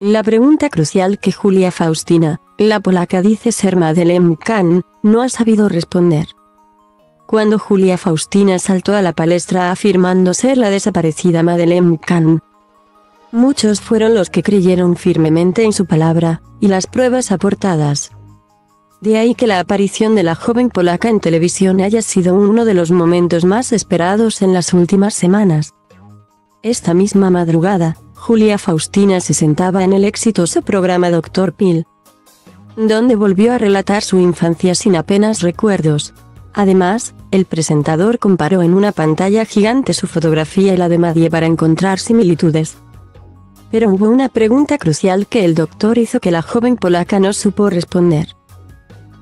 La pregunta crucial que Julia Faustyna, la polaca dice ser Madeleine McCann, no ha sabido responder. Cuando Julia Faustyna saltó a la palestra afirmando ser la desaparecida Madeleine McCann, muchos fueron los que creyeron firmemente en su palabra, y las pruebas aportadas. De ahí que la aparición de la joven polaca en televisión haya sido uno de los momentos más esperados en las últimas semanas. Esta misma madrugada, Julia Faustyna se sentaba en el exitoso programa Dr. Bill, donde volvió a relatar su infancia sin apenas recuerdos. Además, el presentador comparó en una pantalla gigante su fotografía y la de Madeleine para encontrar similitudes. Pero hubo una pregunta crucial que el doctor hizo que la joven polaca no supo responder.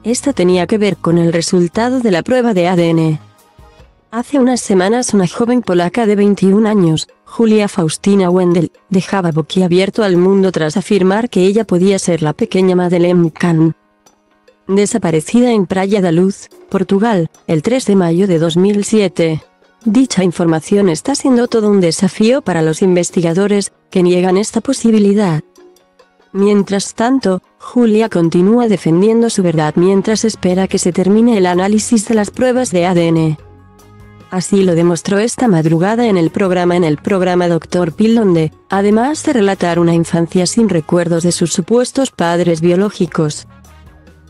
Esta tenía que ver con el resultado de la prueba de ADN. Hace unas semanas una joven polaca de 21 años, Julia Faustyna Wendell, dejaba boquiabierto al mundo tras afirmar que ella podía ser la pequeña Madeleine McCann, desaparecida en Praia Daluz, Portugal, el 3 de mayo de 2007. Dicha información está siendo todo un desafío para los investigadores, que niegan esta posibilidad. Mientras tanto, Julia continúa defendiendo su verdad mientras espera que se termine el análisis de las pruebas de ADN. Así lo demostró esta madrugada en el programa Dr. Phil, donde, además de relatar una infancia sin recuerdos de sus supuestos padres biológicos,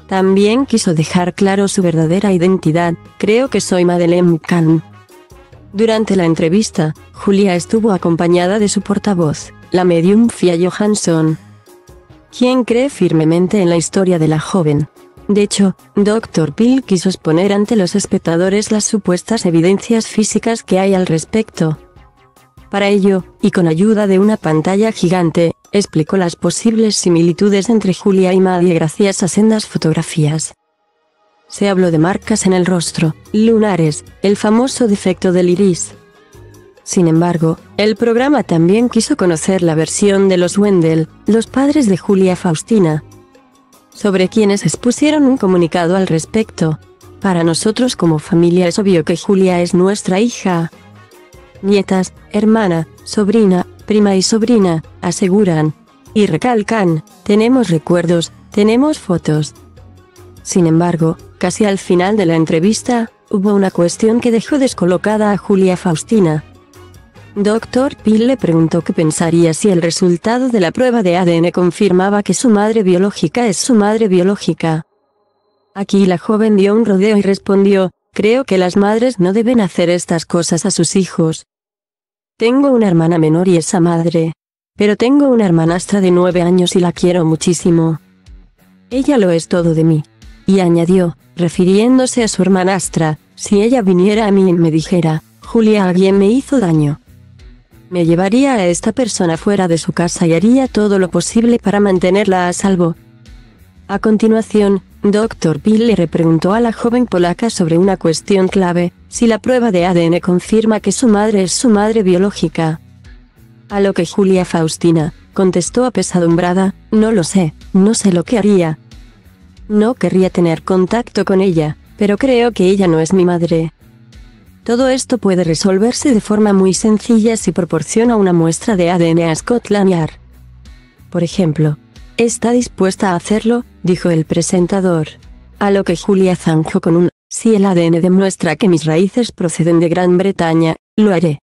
también quiso dejar claro su verdadera identidad. Creo que soy Madeleine McCann. Durante la entrevista, Julia estuvo acompañada de su portavoz, la medium Fia Johansson, quien cree firmemente en la historia de la joven. De hecho, Dr. Bill quiso exponer ante los espectadores las supuestas evidencias físicas que hay al respecto. Para ello, y con ayuda de una pantalla gigante, explicó las posibles similitudes entre Julia y Maddie gracias a sendas fotografías. Se habló de marcas en el rostro, lunares, el famoso defecto del iris. Sin embargo, el programa también quiso conocer la versión de los Wendell, los padres de Julia Faustyna, sobre quienes expusieron un comunicado al respecto. Para nosotros como familia es obvio que Julia es nuestra hija, nietas, hermana, sobrina, prima y sobrina, aseguran. Y recalcan, tenemos recuerdos, tenemos fotos. Sin embargo, casi al final de la entrevista, hubo una cuestión que dejó descolocada a Julia Faustyna. Dr. Phil le preguntó qué pensaría si el resultado de la prueba de ADN confirmaba que su madre biológica es su madre biológica. Aquí la joven dio un rodeo y respondió, creo que las madres no deben hacer estas cosas a sus hijos. Tengo una hermana menor y esa madre. Pero tengo una hermanastra de 9 años y la quiero muchísimo. Ella lo es todo de mí. Y añadió, refiriéndose a su hermanastra, si ella viniera a mí y me dijera, Julia, alguien me hizo daño. Me llevaría a esta persona fuera de su casa y haría todo lo posible para mantenerla a salvo. A continuación, Dr. Bill le repreguntó a la joven polaca sobre una cuestión clave, si la prueba de ADN confirma que su madre es su madre biológica. A lo que Julia Faustyna contestó apesadumbrada, no lo sé, no sé lo que haría. No querría tener contacto con ella, pero creo que ella no es mi madre. Todo esto puede resolverse de forma muy sencilla si proporciona una muestra de ADN a Scotland Yard. Por ejemplo, ¿está dispuesta a hacerlo?, dijo el presentador. A lo que Julia zanjó con un, si el ADN demuestra que mis raíces proceden de Gran Bretaña, lo haré.